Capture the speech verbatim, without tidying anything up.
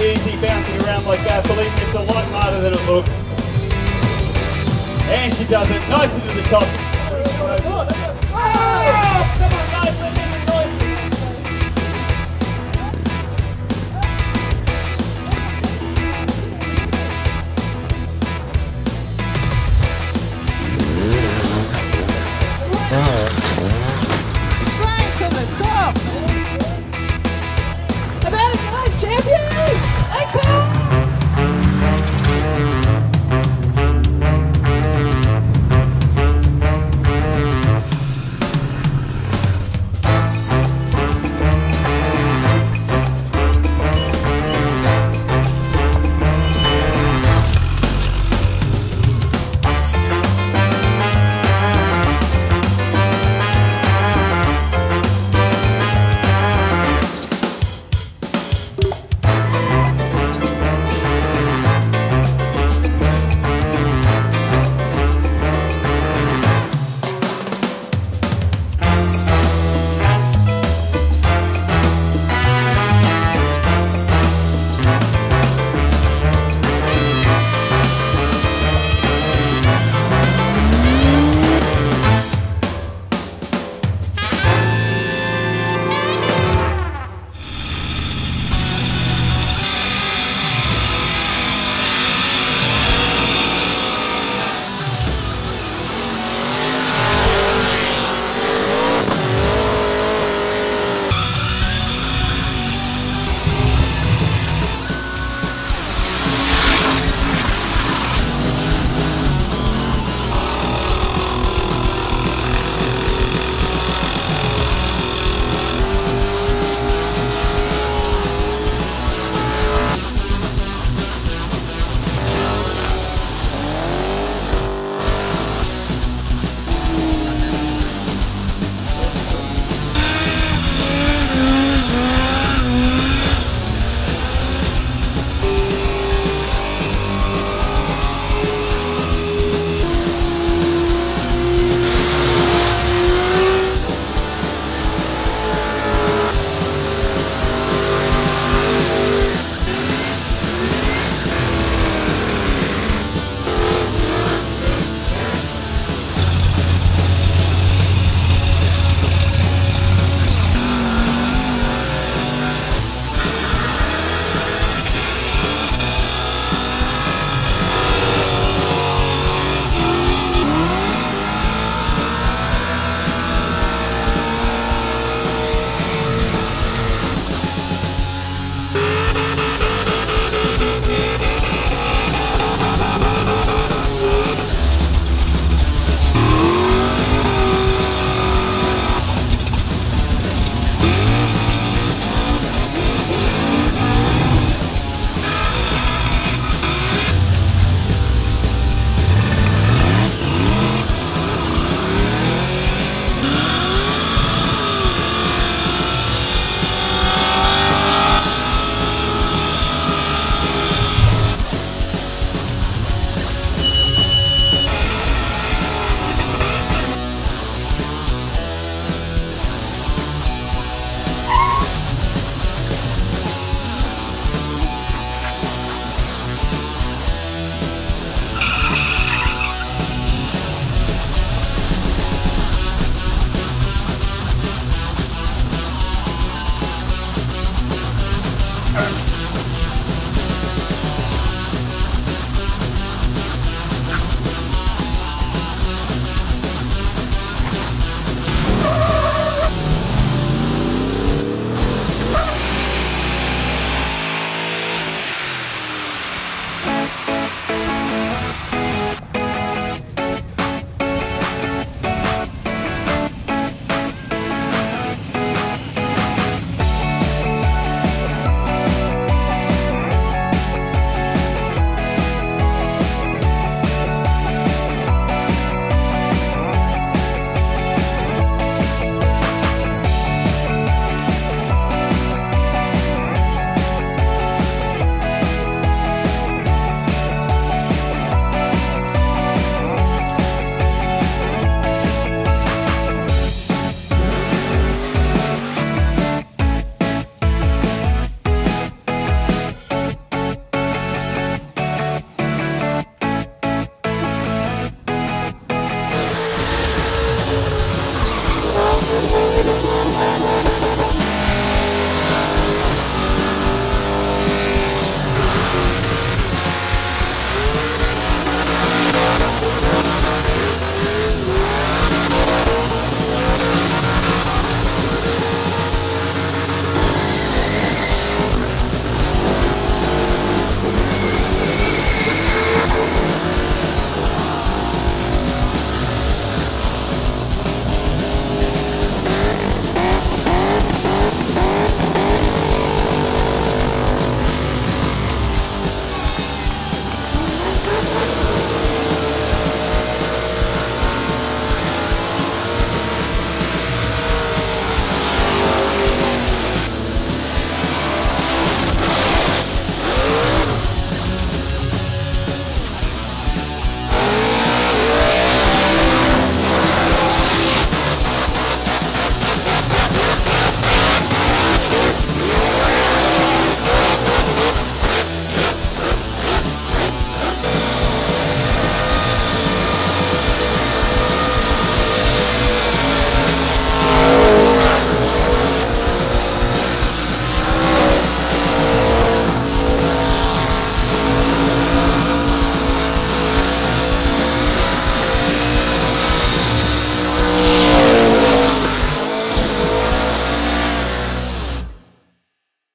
easy bouncing around like that. Believe me, it's a lot harder than it looks. And she does it nicely to the top. Oh, oh, come on, guys, let me